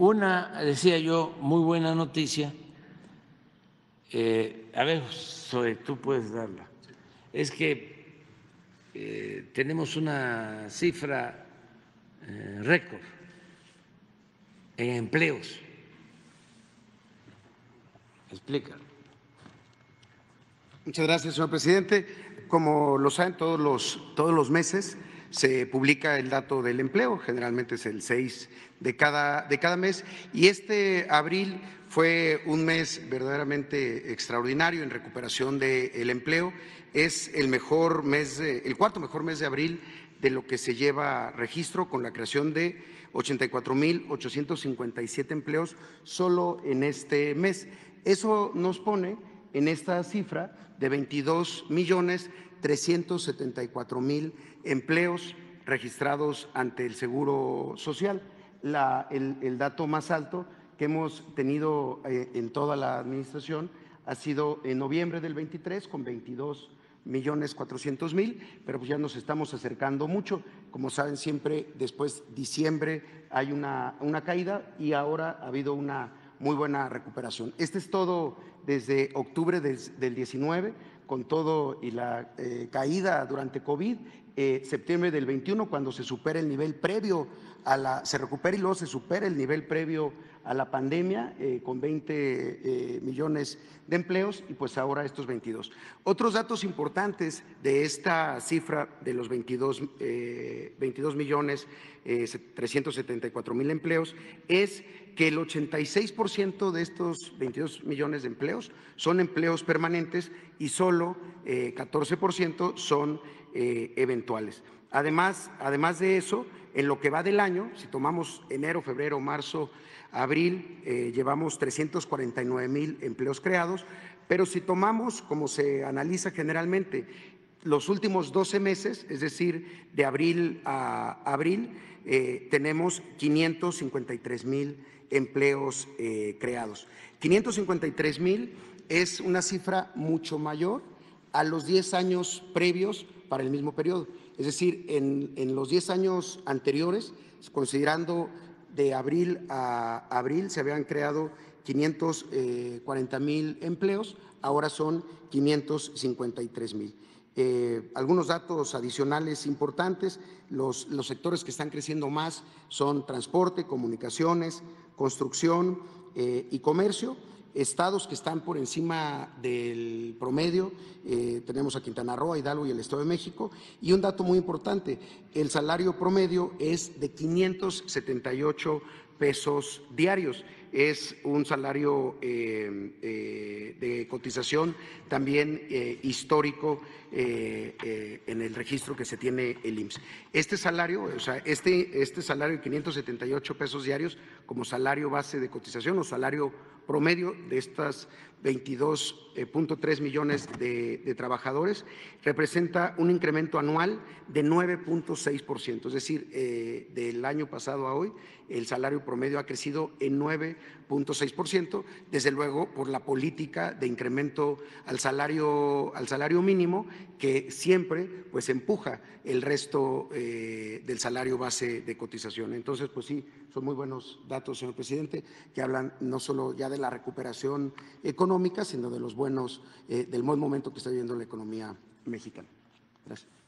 Una, decía yo, muy buena noticia, a ver, Zoe, tú puedes darla, es que tenemos una cifra récord en empleos. Explica. Muchas gracias, señor presidente. Como lo saben, todos los meses se publica el dato del empleo, generalmente es el 6 de cada mes, y este abril fue un mes verdaderamente extraordinario en recuperación del empleo. Es el mejor mes, el cuarto mejor mes de abril de lo que se lleva registro, con la creación de 84.857 empleos solo en este mes. Eso nos pone en esta cifra de 22.374.000 empleos registrados ante el Seguro Social, el dato más alto que hemos tenido en toda la administración ha sido en noviembre del 23 con 22.400.000, pero pues ya nos estamos acercando mucho. Como saben, siempre después de diciembre hay una caída, y ahora ha habido una muy buena recuperación. Este es todo desde octubre del 19, con todo y la caída durante COVID, septiembre del 21, cuando se supera el nivel previo a la, se recupera y luego se supera el nivel previo a la pandemia, con 20 millones de empleos, y pues ahora estos 22. Otros datos importantes de esta cifra de los 22.374.000 empleos es que el 86% de estos 22 millones de empleos son empleos permanentes y solo 14% son eventuales. Además de eso, en lo que va del año, si tomamos enero, febrero, marzo, abril, llevamos 349.000 empleos creados, pero si tomamos, como se analiza generalmente, los últimos 12 meses, es decir, de abril a abril, tenemos 553.000 empleos creados. 553.000 es una cifra mucho mayor a los 10 años previos para el mismo periodo. Es decir, en los 10 años anteriores, considerando de abril a abril, se habían creado 540.000 empleos, ahora son 553.000. Algunos datos adicionales importantes, los sectores que están creciendo más son transporte, comunicaciones, construcción y comercio. Estados que están por encima del promedio, tenemos a Quintana Roo, a Hidalgo y el Estado de México. Y un dato muy importante, el salario promedio es de 578 pesos diarios. Es un salario de cotización también histórico en el registro que se tiene el IMSS. Este salario, o sea, este salario de 578 pesos diarios como salario base de cotización o salario promedio de estas 22.3 millones de trabajadores, representa un incremento anual de 9.6%. Es decir, del año pasado a hoy, el salario promedio ha crecido en 9.6%, desde luego por la política de incremento al salario mínimo, que siempre pues empuja el resto del salario base de cotización. Entonces, pues sí, son muy buenos datos, señor presidente, que hablan no solo ya de la recuperación económica, sino de los buenos, del buen momento que está viviendo la economía mexicana. Gracias.